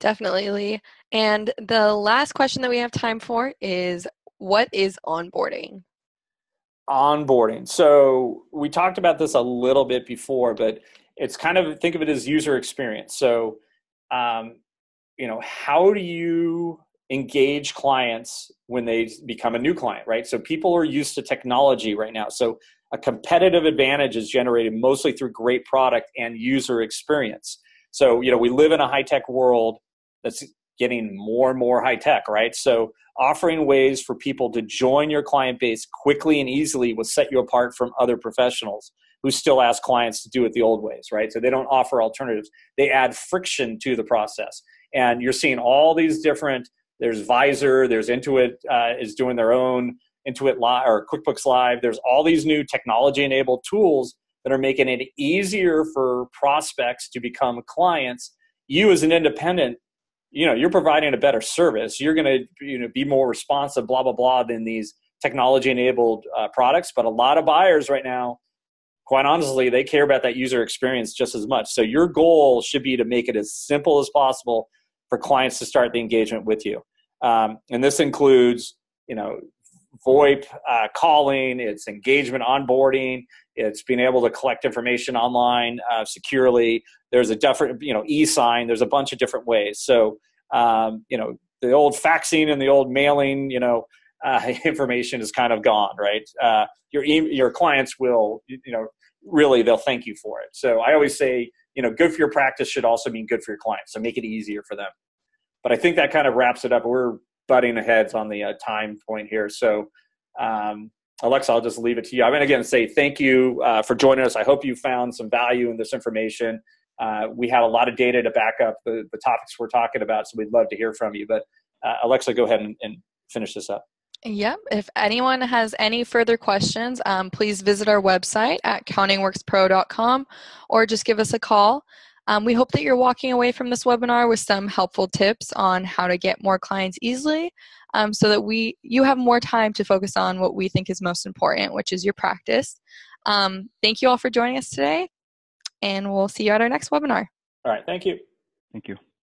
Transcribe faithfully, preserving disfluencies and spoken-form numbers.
Definitely, Lee. And the last question that we have time for is, what is onboarding? Onboarding. So we talked about this a little bit before, but it's kind of, think of it as user experience. So, um, you know, how do you engage clients when they become a new client, right? So people are used to technology right now. So a competitive advantage is generated mostly through great product and user experience. So, you know, we live in a high-tech world that's getting more and more high-tech, right? So offering ways for people to join your client base quickly and easily will set you apart from other professionals who still ask clients to do it the old ways, right? So they don't offer alternatives. They add friction to the process. And you're seeing all these different, there's Visor, there's Intuit uh, is doing their own Intuit Live or QuickBooks Live. There's all these new technology-enabled tools that are making it easier for prospects to become clients. You as an independent, you know, you're providing a better service. You're going to, you know, be more responsive, blah, blah, blah, than these technology-enabled uh, products. But a lot of buyers right now, quite honestly, they care about that user experience just as much. So your goal should be to make it as simple as possible for clients to start the engagement with you. Um, and this includes, you know, VoIP uh, calling, it's engagement onboarding, it's being able to collect information online uh, securely. There's a different, you know, esign, there's a bunch of different ways. So, um, you know, the old faxing and the old mailing, you know, uh, information is kind of gone, right? Uh, your, e your clients will, you know, really, they'll thank you for it. So I always say, you know, good for your practice should also mean good for your clients. So make it easier for them. But I think that kind of wraps it up. We're butting heads on the uh, time point here. So, um, Alexa, I'll just leave it to you. I'm going to again say thank you uh, for joining us. I hope you found some value in this information. Uh, we had a lot of data to back up the, the topics we're talking about, so we'd love to hear from you. But uh, Alexa, go ahead and, and finish this up. Yep. If anyone has any further questions, um, please visit our website at counting works pro dot com or just give us a call. Um, we hope that you're walking away from this webinar with some helpful tips on how to get more clients easily, um, so that we you have more time to focus on what we think is most important, which is your practice. Um, thank you all for joining us today, and we'll see you at our next webinar. All right. Thank you. Thank you.